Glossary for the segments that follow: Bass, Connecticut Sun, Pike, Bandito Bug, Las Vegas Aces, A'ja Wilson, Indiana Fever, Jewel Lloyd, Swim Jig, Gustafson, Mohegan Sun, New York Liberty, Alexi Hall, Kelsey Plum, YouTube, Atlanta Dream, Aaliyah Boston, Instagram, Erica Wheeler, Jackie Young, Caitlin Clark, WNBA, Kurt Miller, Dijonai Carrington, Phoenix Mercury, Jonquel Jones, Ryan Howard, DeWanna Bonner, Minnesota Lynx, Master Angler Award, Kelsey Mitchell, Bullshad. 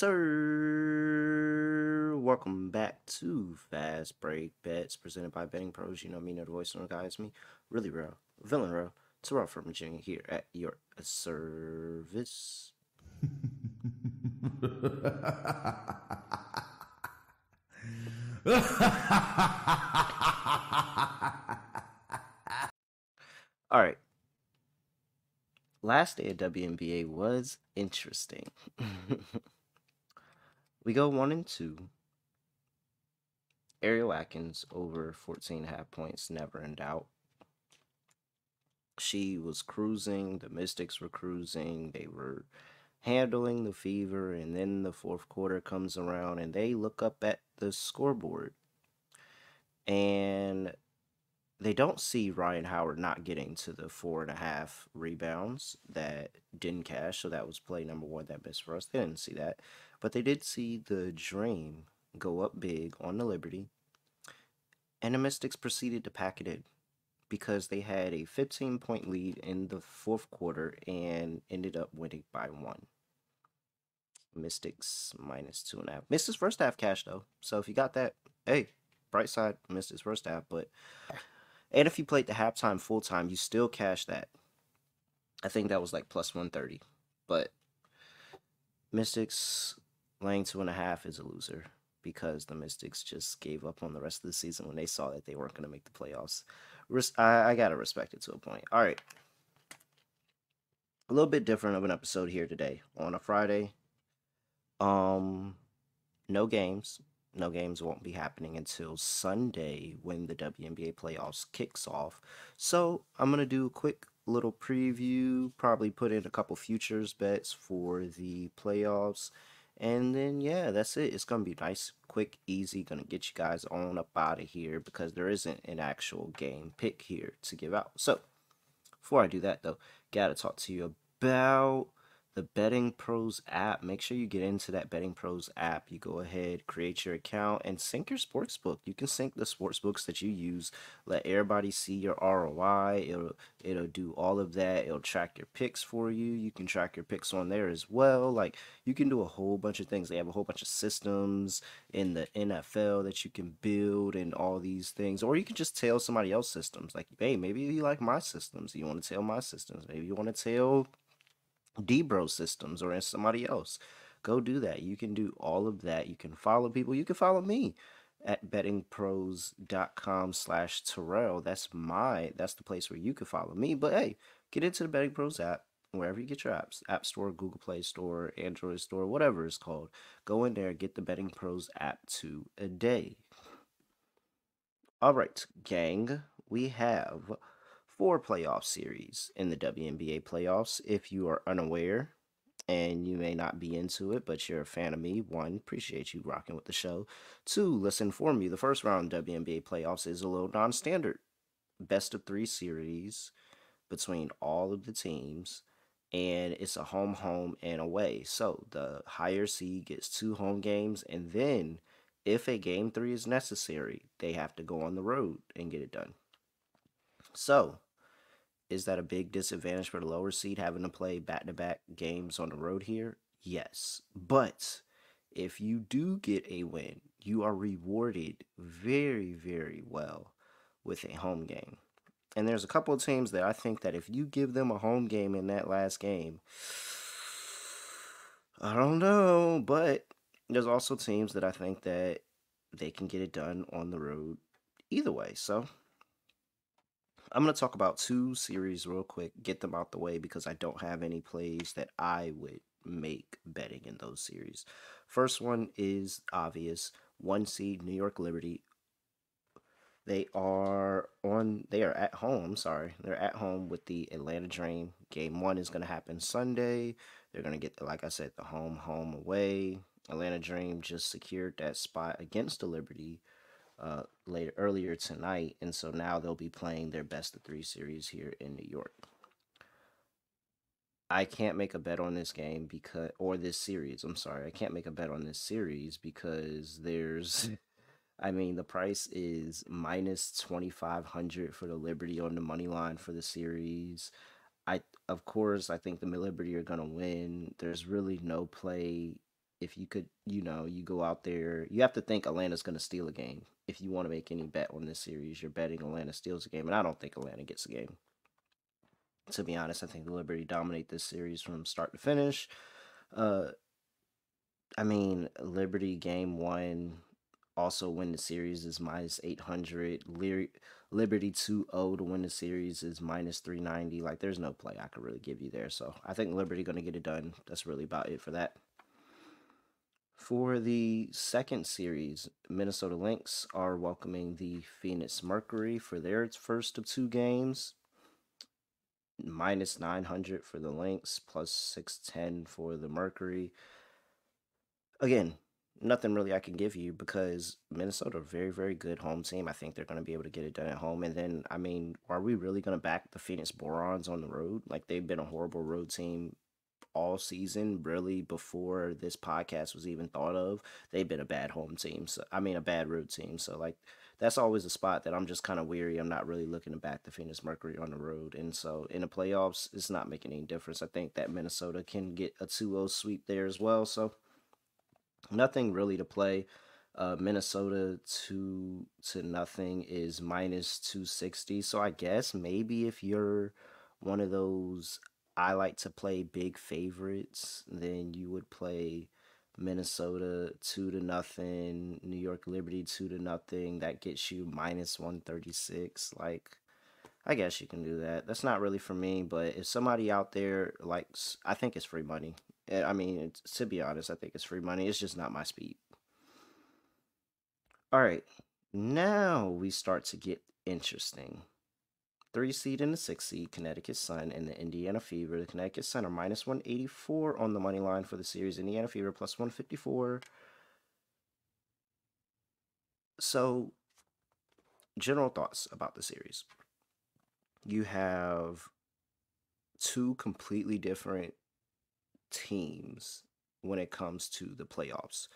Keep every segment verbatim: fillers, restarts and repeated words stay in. sir. Welcome back to Fast Break Bets, presented by Betting Pros. You know me, no the voice, no guys, me. Really real, villain real, Terrell from Virginia here at your service. All right. Last day of W N B A was interesting. We go one and two. Ariel Atkins over fourteen and a half points, never in doubt. She was cruising. The Mystics were cruising. They were handling the Fever. And then the fourth quarter comes around and they look up at the scoreboard. And they don't see Ryan Howard not getting to the four and a half rebounds that didn't cash. So that was play number one that missed for us. They didn't see that. But they did see the Dream go up big on the Liberty. And the Mystics proceeded to pack it in because they had a fifteen-point lead in the fourth quarter and ended up winning by one. Mystics minus two and a half. Missed his first half cash, though. So if you got that, hey, bright side, missed his first half, but... And if you played the halftime full time, you still cash that. I think that was like plus one thirty. But Mystics laying two and a half is a loser because the Mystics just gave up on the rest of the season when they saw that they weren't going to make the playoffs. I, I got to respect it to a point. All right. A little bit different of an episode here today on a Friday. Um, no games. No games won't be happening until Sunday when the W N B A playoffs kicks off. So I'm going to do a quick little preview, probably put in a couple futures bets for the playoffs. And then, yeah, that's it. It's going to be nice, quick, easy. Going to get you guys on up out of here because there isn't an actual game pick here to give out. So before I do that, though, got to talk to you about the Betting Pros app. Make sure you get into that Betting Pros app. You go ahead, create your account, and sync your sportsbook. You can sync the sportsbooks that you use. Let everybody see your R O I. It'll, it'll do all of that. It'll track your picks for you. You can track your picks on there as well. Like, you can do a whole bunch of things. They have a whole bunch of systems in the N F L that you can build and all these things. Or you can just tell somebody else's systems. Like, hey, maybe you like my systems. You want to tell my systems. Maybe you want to tell D-Bro systems or in somebody else. Go do that. You can do all of that. You can follow people. You can follow me at betting pros dot com slash Terrell. That's my that's the place where you can follow me. But hey, get into the Betting Pros app wherever you get your apps. App Store, Google Play Store, Android Store, whatever it's called. Go in there, get the Betting Pros app today. All right, gang. We have four playoff series in the W N B A playoffs. If you are unaware and you may not be into it, but you're a fan of me, one, appreciate you rocking with the show. Two, let's inform you, the first round of W N B A playoffs is a little non-standard. Best of three series between all of the teams, and it's a home, home, and away. So the higher seed gets two home games, and then if a game three is necessary, they have to go on the road and get it done. So, is that a big disadvantage for the lower seed having to play back-to-back games on the road here? Yes. But if you do get a win, you are rewarded very, very well with a home game. And there's a couple of teams that I think that if you give them a home game in that last game, I don't know. But there's also teams that I think that they can get it done on the road either way. So I'm going to talk about two series real quick, get them out the way because I don't have any plays that I would make betting in those series. First one is obvious. One seed, New York Liberty. They are on, they are at home, sorry. They're at home with the Atlanta Dream. Game one is going to happen Sunday. They're going to get, like I said, the home, home, away. Atlanta Dream just secured that spot against the Liberty Uh, later earlier tonight, and so now they'll be playing their best of three series here in New York. I can't make a bet on this game because, or this series, I'm sorry, I can't make a bet on this series because there's, I mean, the price is minus twenty-five hundred for the Liberty on the money line for the series. I, of course, I think the Liberty are going to win. There's really no play if you could, you know, you go out there, you have to think Atlanta's going to steal a game. If you want to make any bet on this series, you're betting Atlanta steals a game. And I don't think Atlanta gets a game. To be honest, I think the Liberty dominate this series from start to finish. Uh, I mean, Liberty game one, also win the series is minus eight hundred. Liberty two oh to win the series is minus three ninety. Like, there's no play I could really give you there. So I think Liberty going to get it done. That's really about it for that. For the second series, Minnesota Lynx are welcoming the Phoenix Mercury for their first of two games. minus nine hundred for the Lynx, plus six ten for the Mercury. Again, nothing really I can give you because Minnesota are very, very good home team. I think they're going to be able to get it done at home. And then, I mean, are we really going to back the Phoenix Borons on the road? Like, they've been a horrible road team all season, really, before this podcast was even thought of. They've been a bad home team. So I mean, a bad road team. So, like, that's always a spot that I'm just kind of weary. I'm not really looking to back the Phoenix Mercury on the road. And so in the playoffs, it's not making any difference. I think that Minnesota can get a two oh sweep there as well. So nothing really to play. Uh, Minnesota two to nothing is minus two sixty. So I guess maybe if you're one of those, I like to play big favorites, then you would play Minnesota two to nothing, New York Liberty two to nothing. That gets you minus one thirty-six. Like, I guess you can do that. That's not really for me, but if somebody out there likes, I think it's free money. I mean, it's, to be honest, I think it's free money. It's just not my speed. All right, now we start to get interesting. Three seed and the six seed, Connecticut Sun and the Indiana Fever. The Connecticut Sun are minus one eighty-four on the money line for the series. Indiana Fever plus one fifty-four. So, general thoughts about the series. You have two completely different teams when it comes to the playoffs.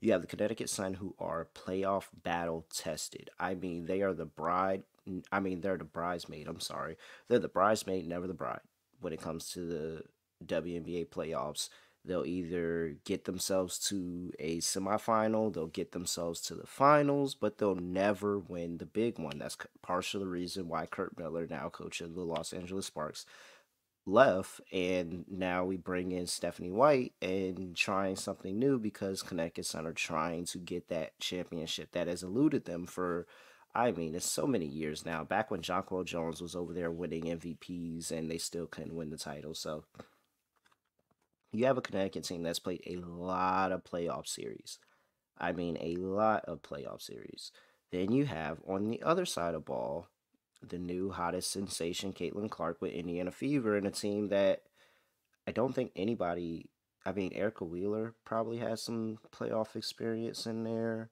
You have the Connecticut Sun, who are playoff battle tested. I mean, they are the bride. I mean, they're the bridesmaid. I'm sorry. They're the bridesmaid, never the bride. When it comes to the W N B A playoffs, they'll either get themselves to a semifinal, they'll get themselves to the finals, but they'll never win the big one. That's partially the reason why Kurt Miller, now coach of the Los Angeles Sparks, left, and now we bring in Stephanie White and trying something new because Connecticut Sun are trying to get that championship that has eluded them for, I mean, it's so many years now. Back when Jonquel Jones was over there winning M V Ps and they still couldn't win the title. So you have a Connecticut team that's played a lot of playoff series. I mean, a lot of playoff series. Then you have, on the other side of ball, the new hottest sensation, Caitlin Clark with Indiana Fever, and a team that I don't think anybody, I mean, Erica Wheeler probably has some playoff experience in there.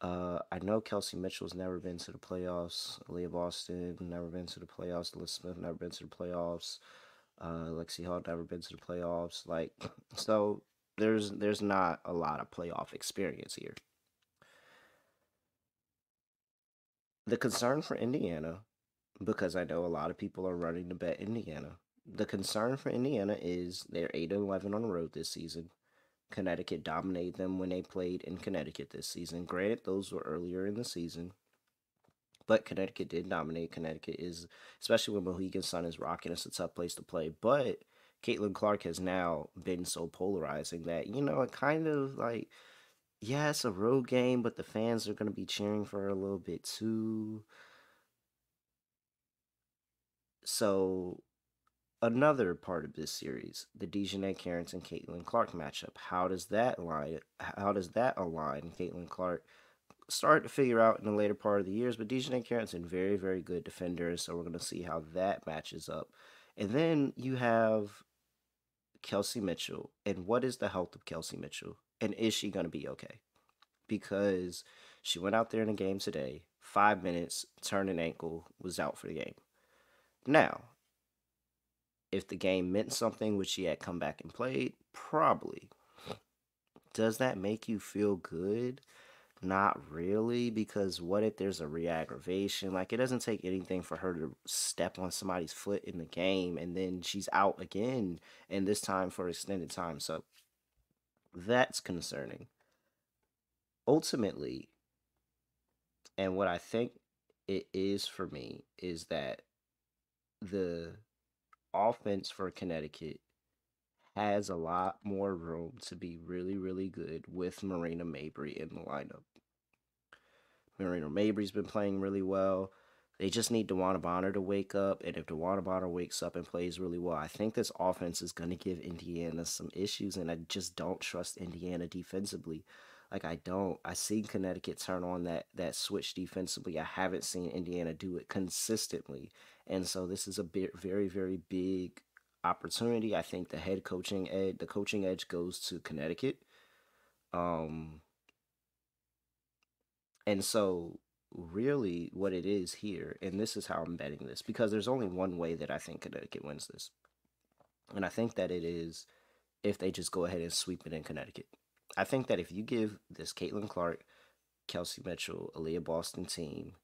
Uh, I know Kelsey Mitchell's never been to the playoffs. Aaliyah Boston never been to the playoffs. Liz Smith never been to the playoffs. Uh, Alexi Hall never been to the playoffs. Like, so there's there's not a lot of playoff experience here. The concern for Indiana, because I know a lot of people are running to bet Indiana. The concern for Indiana is they're eight and eleven on the road this season. Connecticut dominated them when they played in Connecticut this season. Granted, those were earlier in the season, but Connecticut did dominate. Connecticut is, especially when Mohegan Sun is rocking, it's a tough place to play. But Caitlin Clark has now been so polarizing that, you know, it kind of like, yeah, it's a road game, but the fans are going to be cheering for her a little bit too. So another part of this series, the Dijonai Carrington and Caitlin Clark matchup. How does that line? How does that align? Caitlin Clark started to figure out in the later part of the years, but Dijonai Carrington, very, very good defender. So we're going to see how that matches up. And then you have Kelsey Mitchell. And what is the health of Kelsey Mitchell? And is she going to be okay? Because she went out there in a game today, five minutes, turned an ankle, was out for the game. Now, if the game meant something, would she had come back and played? Probably. Does that make you feel good? Not really, because what if there's a re-aggravation? Like, it doesn't take anything for her to step on somebody's foot in the game, and then she's out again, and this time for extended time. So That's concerning. Ultimately, and what I think it is for me, is that the offense for Connecticut has a lot more room to be really, really good with Marina Mabry in the lineup. Marina Mabry's been playing really well. They just need DeWanna Bonner to wake up, and if DeWanna Bonner wakes up and plays really well, I think this offense is going to give Indiana some issues, and I just don't trust Indiana defensively. Like, I don't. I've seen Connecticut turn on that, that switch defensively. I haven't seen Indiana do it consistently, and so this is a bit, very, very big opportunity. I think the head coaching edge, the coaching edge goes to Connecticut. Um, and so... really what it is here, and this is how I'm betting this, because there's only one way that I think Connecticut wins this, and I think that it is if they just go ahead and sweep it in Connecticut. I think that if you give this Caitlin Clark, Kelsey Mitchell, Aaliyah Boston team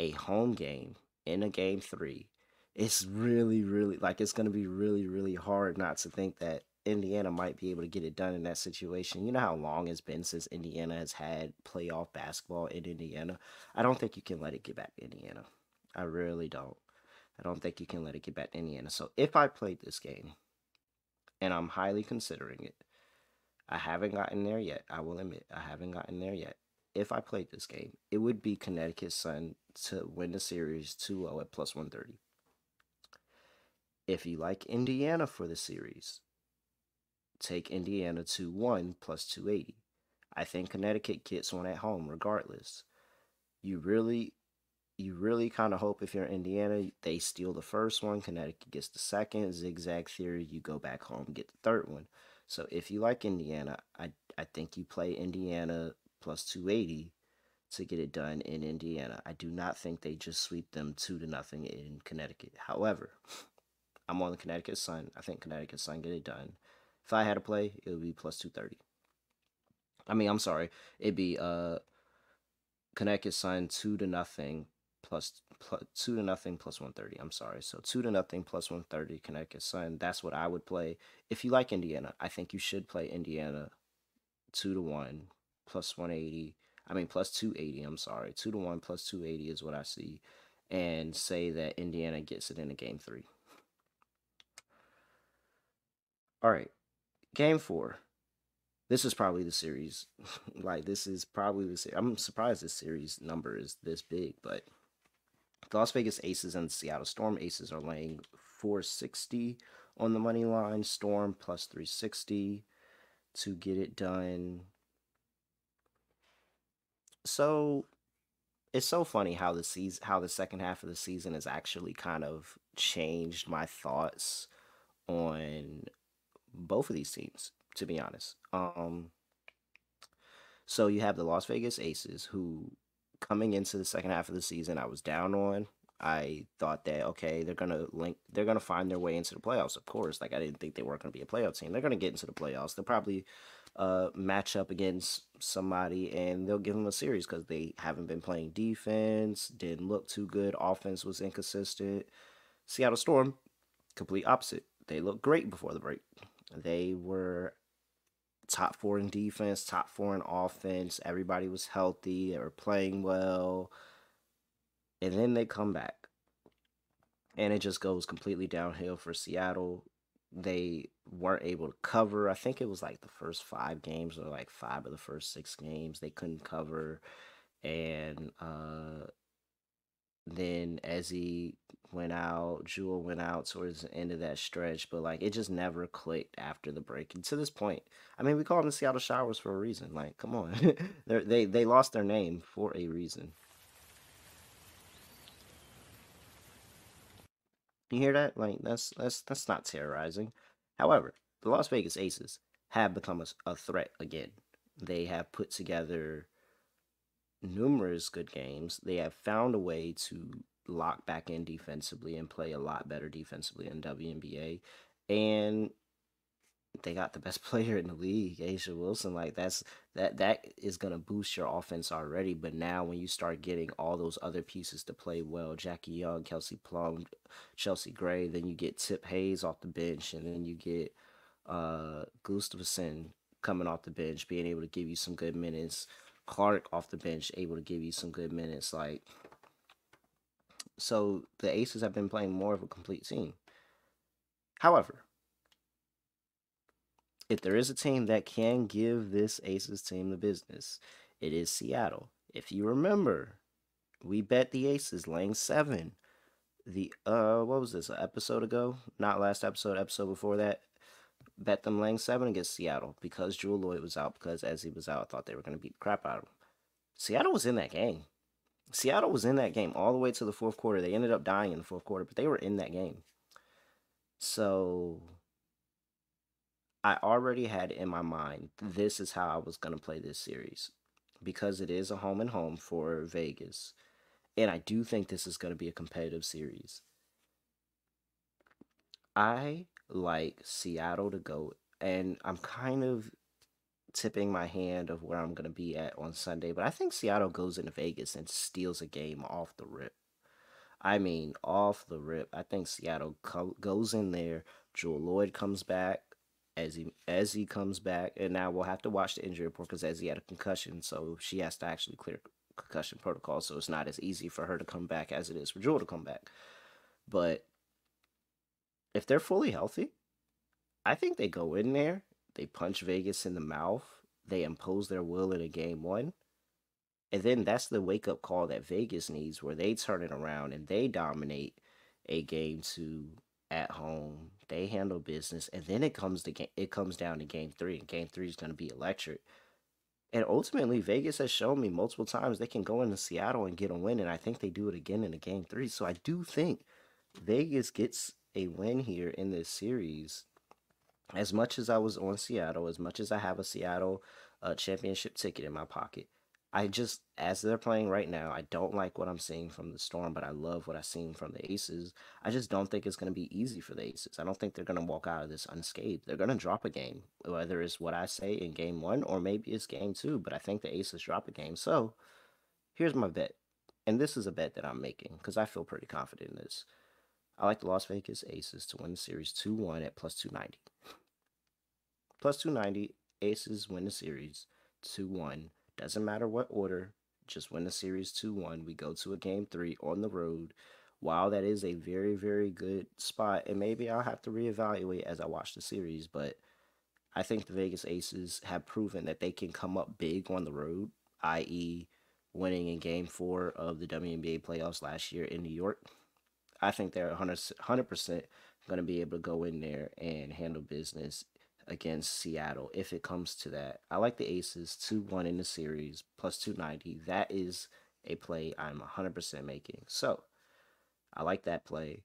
a home game in a game three, it's really, really, like, it's going to be really, really hard not to think that Indiana might be able to get it done in that situation. You know how long it's been since Indiana has had playoff basketball in Indiana? I don't think you can let it get back to Indiana. I really don't. I don't think you can let it get back to Indiana. So if I played this game, and I'm highly considering it, I haven't gotten there yet. I will admit, I haven't gotten there yet. If I played this game, it would be Connecticut Sun to win the series two oh at plus one thirty. If you like Indiana for the series, take Indiana two one plus two eighty. I think Connecticut gets one at home regardless. You really, you really kind of hope if you're Indiana, they steal the first one, Connecticut gets the second, zigzag theory, you go back home, get the third one. So if you like Indiana, I, I think you play Indiana plus two eighty to get it done in Indiana. I do not think they just sweep them two to nothing in Connecticut. However, I'm on the Connecticut Sun. I think Connecticut Sun get it done. If I had to play, it would be plus two thirty. I mean, I'm sorry. It'd be uh, Connecticut Sun two to nothing plus, plus two to nothing plus one thirty. I'm sorry. So two to nothing plus one thirty Connecticut Sun. That's what I would play. If you like Indiana, I think you should play Indiana two to one plus one eighty. I mean, plus two eighty. I'm sorry. two to one plus two eighty is what I see. And say that Indiana gets it in a game three. All right. Game four. This is probably the series. like, this is probably the series. I'm surprised this series number is this big, but the Las Vegas Aces and the Seattle Storm. Aces are laying four sixty on the money line. Storm plus three sixty to get it done. So it's so funny how the season, how the second half of the season has actually kind of changed my thoughts on both of these teams, to be honest. Um, so you have the Las Vegas Aces, who coming into the second half of the season, I was down on. I thought that, okay, they're gonna link, they're gonna find their way into the playoffs. Of course, like I didn't think they were gonna be a playoff team. They're gonna get into the playoffs. They'll probably uh match up against somebody, and they'll give them a series because they haven't been playing defense. Didn't look too good. Offense was inconsistent. Seattle Storm, complete opposite. They looked great before the break. They were top four in defense, top four in offense. Everybody was healthy. They were playing well. And then they come back. And it just goes completely downhill for Seattle. They weren't able to cover. I think it was like the first five games or like five of the first six games. They couldn't cover. And uh, then Ezzy went out, Jewel went out towards the end of that stretch, but like it just never clicked after the break. And to this point, I mean, we call them the Seattle Showers for a reason. Like, come on, they they lost their name for a reason. You hear that? Like, that's that's that's not terrorizing. However, the Las Vegas Aces have become a, a threat again. They have put together numerous good games. They have found a way to lock back in defensively and play a lot better defensively in W N B A, and they got the best player in the league, A'ja Wilson. Like, that's that that is gonna boost your offense already. But now when you start getting all those other pieces to play well, Jackie Young, Kelsey Plum, Chelsea Gray, then you get Tip Hayes off the bench, and then you get uh, Gustafson coming off the bench, being able to give you some good minutes. Clark off the bench, able to give you some good minutes. Like, so the Aces have been playing more of a complete team. However, if there is a team that can give this Aces team the business, it is Seattle. If you remember, we bet the Aces laying seven. The uh, what was this? An episode ago? Not last episode. Episode before that. Bet them laying seven against Seattle because Jewel Lloyd was out. Because as he was out, I thought they were going to beat the crap out of him. Seattle was in that game. Seattle was in that game all the way to the fourth quarter. They ended up dying in the fourth quarter, but they were in that game. So I already had in my mind, this is how I was going to play this series because it is a home and home for Vegas. And I do think this is going to be a competitive series. I like Seattle to go, and I'm kind of tipping my hand of where I'm going to be at on Sunday, but I think Seattle goes into Vegas and steals a game off the rip. I mean, off the rip. I think Seattle co- goes in there. Jewel Lloyd comes back. As he, as he comes back, and now we'll have to watch the injury report because Ezzy had a concussion, so she has to actually clear concussion protocol, so it's not as easy for her to come back as it is for Jewel to come back. But if they're fully healthy, I think they go in there, they punch Vegas in the mouth, they impose their will in a game one, and then that's the wake-up call that Vegas needs where they turn it around and they dominate a game two at home. They handle business, and then it comes to game, it comes down to game three, and game three is going to be electric. And ultimately, Vegas has shown me multiple times they can go into Seattle and get a win, and I think they do it again in a game three. So I do think Vegas gets a win here in this series. As much as I was on Seattle, as much as I have a Seattle uh, championship ticket in my pocket, I just, as they're playing right now, I don't like what I'm seeing from the Storm, but I love what I've seen from the Aces. I just don't think it's going to be easy for the Aces. I don't think they're going to walk out of this unscathed. They're going to drop a game, whether it's what I say in game one or maybe it's game two, but I think the Aces drop a game. So here's my bet, and this is a bet that I'm making because I feel pretty confident in this. I like the Las Vegas Aces to win the series two one at plus two ninety. plus two ninety, Aces win the series two one. Doesn't matter what order, just win the series two one. We go to a game three on the road. While that is a very, very good spot, and maybe I'll have to reevaluate as I watch the series, but I think the Vegas Aces have proven that they can come up big on the road, that is winning in game four of the W N B A playoffs last year in New York. I think they're one hundred percent going to be able to go in there and handle business against Seattle if it comes to that. I like the Aces two one in the series, plus two ninety. That is a play I'm one hundred percent making. So, I like that play.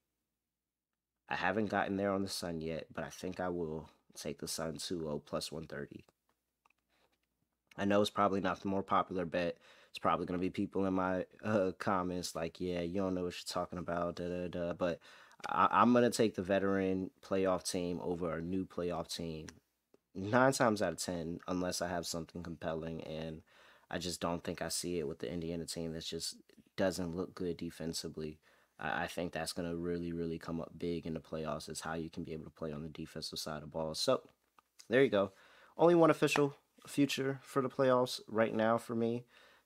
I haven't gotten there on the Sun yet, but I think I will take the Sun two oh plus one thirty. I know it's probably not the more popular bet. It's probably going to be people in my uh, comments like, yeah, you don't know what you're talking about, da da da, but I- I'm going to take the veteran playoff team over a new playoff team nine times out of ten, unless I have something compelling, and I just don't think I see it with the Indiana team that just doesn't look good defensively. I, I think that's going to really, really come up big in the playoffs is how you can be able to play on the defensive side of the ball. So there you go. Only one official future for the playoffs right now for me,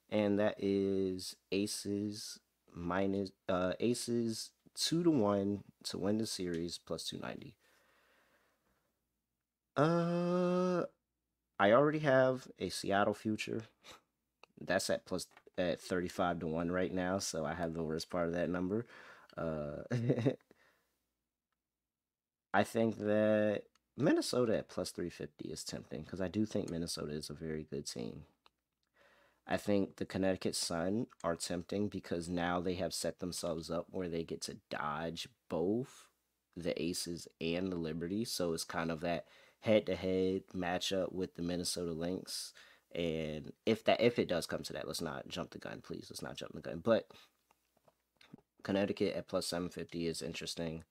and that is Aces minus uh, Aces Two to one to win the series plus two ninety. Uh, I already have a Seattle future. That's at plus at thirty five to one right now, so I have the worst part of that number. Uh, I think that Minnesota at plus three fifty is tempting because I do think Minnesota is a very good team. I think the Connecticut Sun are tempting because now they have set themselves up where they get to dodge both the Aces and the Liberty. So it's kind of that head-to-head matchup with the Minnesota Lynx. And if that if it does come to that, let's not jump the gun, please. Let's not jump the gun. But Connecticut at plus seven fifty is interesting.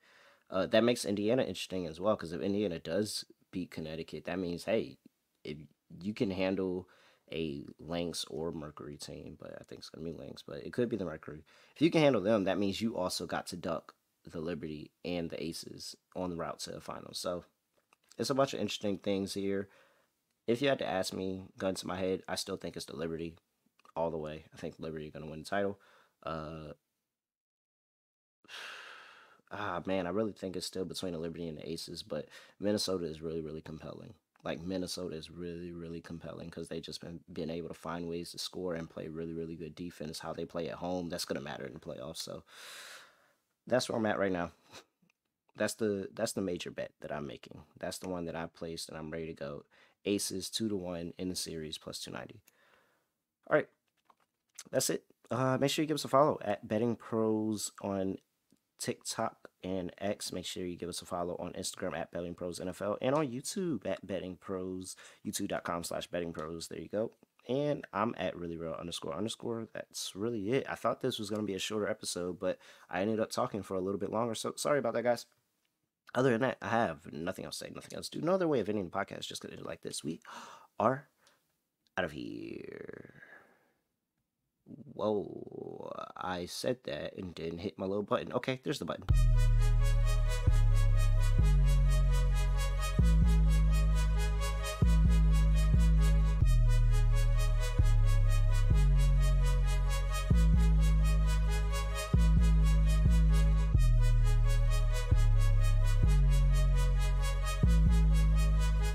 Uh, that makes Indiana interesting as well because if Indiana does beat Connecticut, that means, hey, if you can handle a Lynx or Mercury team, but I think it's going to be Lynx, but it could be the Mercury. If you can handle them, that means you also got to duck the Liberty and the Aces on the route to the finals. So it's a bunch of interesting things here. If you had to ask me, gun to my head, I still think it's the Liberty all the way. I think Liberty going to win the title. Uh, ah, man, I really think it's still between the Liberty and the Aces, but Minnesota is really, really compelling. Like, Minnesota is really, really compelling because they've just been, been able to find ways to score and play really, really good defense. How they play at home, that's going to matter in the playoffs. So that's where I'm at right now. That's the that's the major bet that I'm making. That's the one that I placed, and I'm ready to go. Aces two to one in the series plus two ninety. All right, that's it. Uh, make sure you give us a follow at Betting Pros on TikTok and X. Make sure you give us a follow on Instagram at Betting Pros N F L and on YouTube at Betting Pros. YouTube dot com slash Betting Pros. There you go. And I'm at really real underscore underscore. That's really it. I thought this was gonna be a shorter episode, but I ended up talking for a little bit longer. So sorry about that, guys. Other than that, I have nothing else to say, nothing else to do. No other way of ending the podcast, just going to do it like this. We are out of here. Whoa, I said that and didn't hit my little button. Okay, there's the button.